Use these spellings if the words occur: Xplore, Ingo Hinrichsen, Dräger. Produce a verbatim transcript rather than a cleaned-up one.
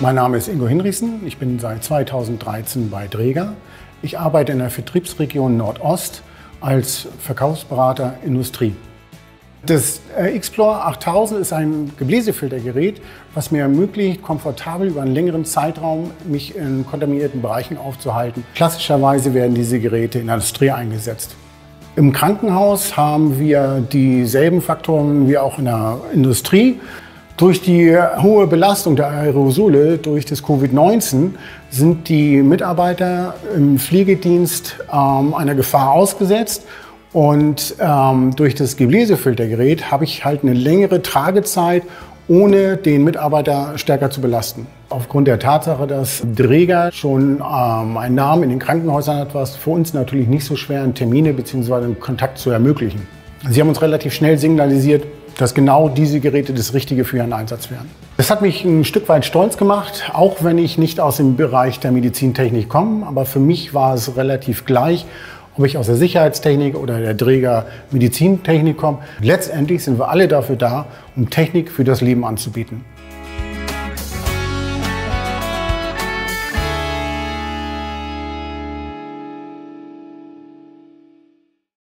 Mein Name ist Ingo Hinrichsen, ich bin seit zweitausenddreizehn bei Dräger. Ich arbeite in der Vertriebsregion Nordost als Verkaufsberater Industrie. Das Xplore achttausend ist ein Gebläsefiltergerät, was mir ermöglicht, komfortabel über einen längeren Zeitraum mich in kontaminierten Bereichen aufzuhalten. Klassischerweise werden diese Geräte in der Industrie eingesetzt. Im Krankenhaus haben wir dieselben Faktoren wie auch in der Industrie. Durch die hohe Belastung der Aerosole durch das Covid neunzehn sind die Mitarbeiter im Pflegedienst ähm, einer Gefahr ausgesetzt. Und ähm, durch das Gebläsefiltergerät habe ich halt eine längere Tragezeit, ohne den Mitarbeiter stärker zu belasten. Aufgrund der Tatsache, dass Dräger schon ähm, einen Namen in den Krankenhäusern hat, war es für uns natürlich nicht so schwer, Termine bzw. Kontakt zu ermöglichen. Sie haben uns relativ schnell signalisiert, dass genau diese Geräte das Richtige für ihren Einsatz wären. Das hat mich ein Stück weit stolz gemacht, auch wenn ich nicht aus dem Bereich der Medizintechnik komme. Aber für mich war es relativ gleich, ob ich aus der Sicherheitstechnik oder der Dräger Medizintechnik komme. Letztendlich sind wir alle dafür da, um Technik für das Leben anzubieten.